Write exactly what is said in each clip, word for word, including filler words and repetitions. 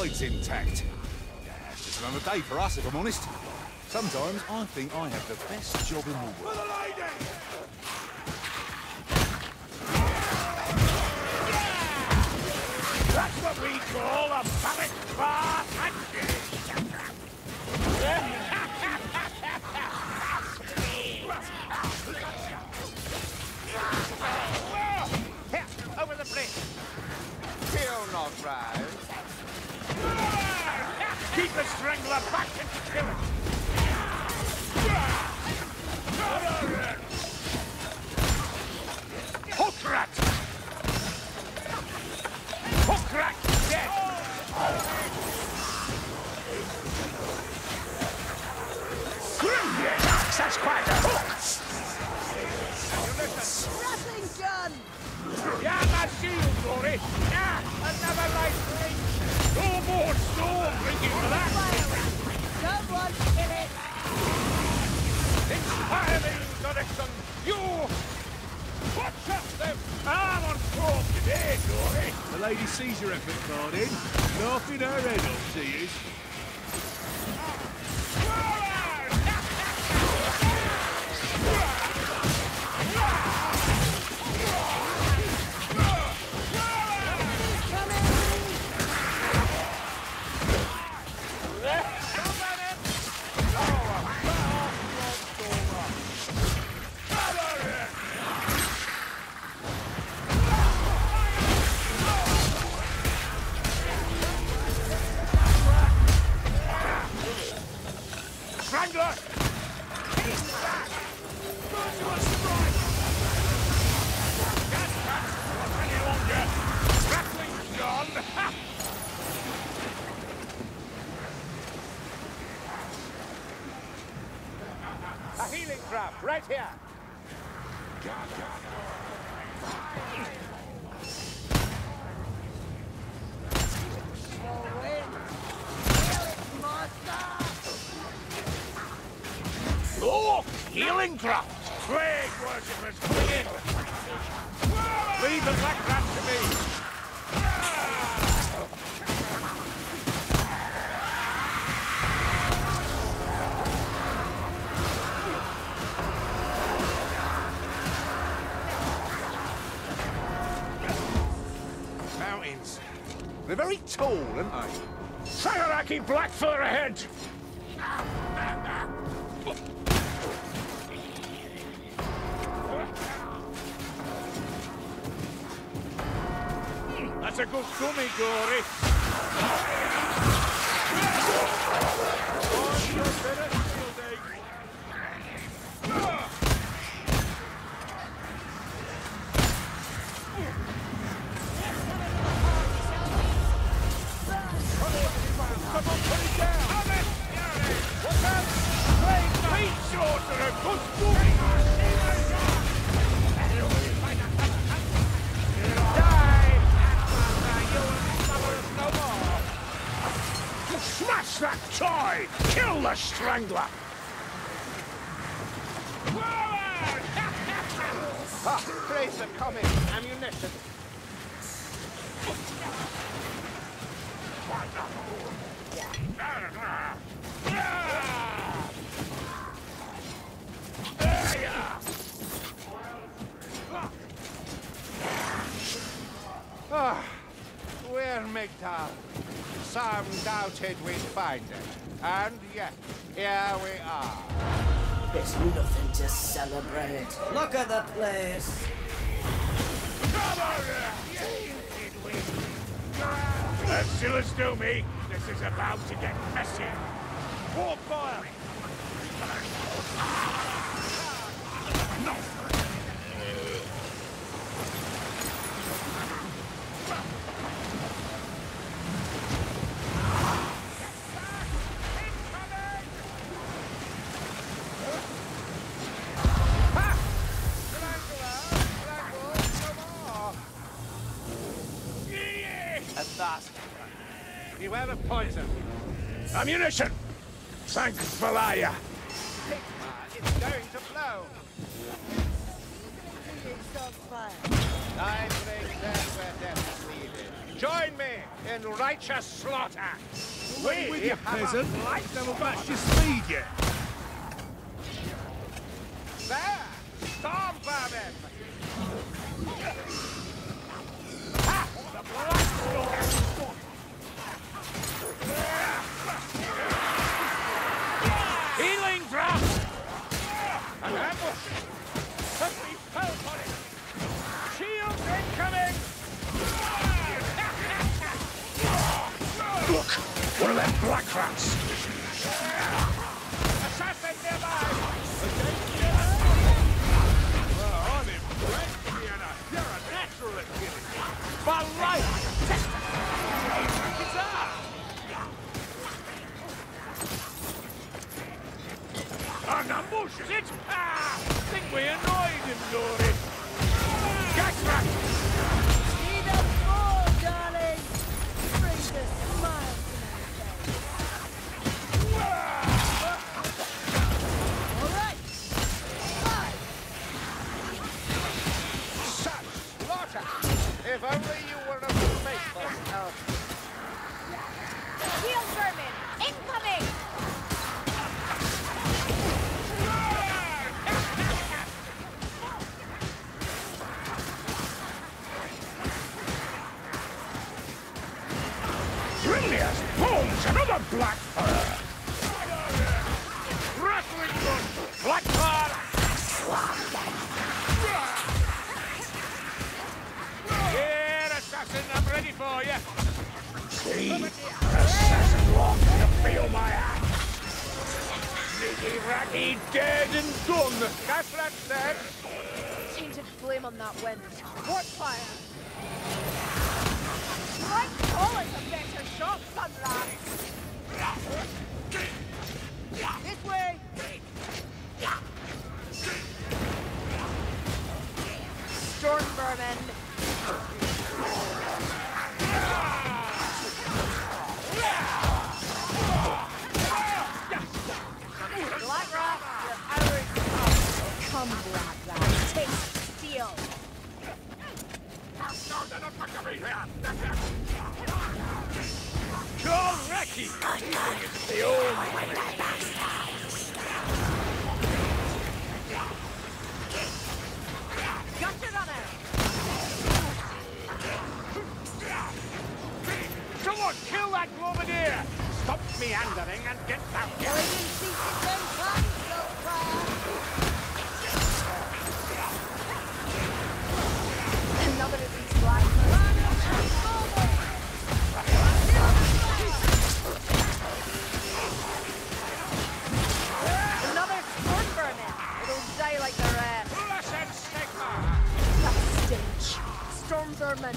side's intact. That's just another day for us, if I'm honest. Sometimes I think I have the best job in the world. For the lady! That's what we call a puppet bar hunting. Over the bridge. Still not right. Keep the strangler back and kill it. Hook rat! Crack dead! Oh. That's quite a hook! Nothing done! Yeah, my shield, glory! Yeah, another light ring! No more storm ringing for that! Someone kill it! Inspiring direction! You! Watch up, them! I'm on court today, Dory! The lady sees your effort, Cardin. Laughing her head off, she is. Right here. God, God. Oh, healing craft. Plague worshippers coming in. Leave the black rat to me. They're very tall, aren't they? Sagaraki Blackfur ahead! That's a good dummy, Glory! Smash that toy! Kill the strangler! Ah, tracer coming. Ammunition. Ah, where Migdal? Some doubted we'd find it, and yet, here we are. There's nothing to celebrate. Look at the place! Come on! Did we? Ursula's do me! This is about to get messy! More fire! No! Beware of poison. Ammunition! Thank Valaya! It's going to blow! Time brings death where death is needed. Join me in righteous slaughter. Wait with you, peasant. Never matched your speed yet. There! Storm vermin! Ha! The blood storm! Healing draft! An ambush! Could we fell for it? Shields incoming! Look! One of them black rats! Assassin nearby! Well, I'm impressed, Vienna! You're a natural at killing! By life! Guitar! An ambush, is it? Ah! Think we annoyed him, Dory. Gas rat! Need us more, darling! Bring the smile to my face. Ah! All right! Five! Such slaughter! If only you were a faithful elf. Shield vermin! Incoming! Bones, another black bird! Rattling gun! Black bird! Here, assassin, I'm ready for you! See? An assassin walking to feel my axe! Sneaky ratty, dead and done! That's that said! Change of flame on that wind. Port fire! Right, call it a better shot, sunrise! This way! Storm vermin! Black rat, you're ours! Oh, come, black rat, take steel! John Racky! It's the old way. Got your runner! Someone kill that Glomadier! Stop meandering and get that one! Another of these lights. Like the rest. That stench. Storm vermin.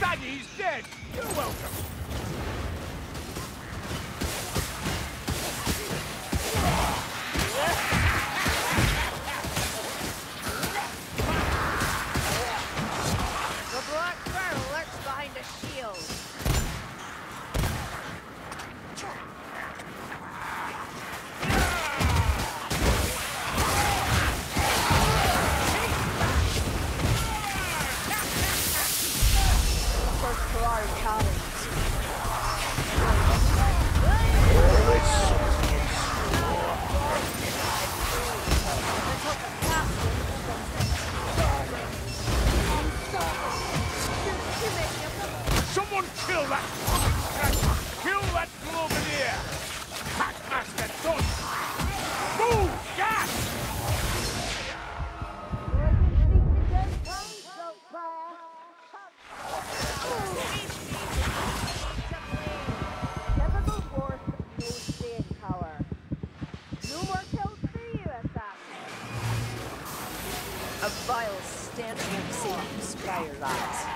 Daddy's dead. You're welcome. The black bear lurks behind a shield. Fire lights.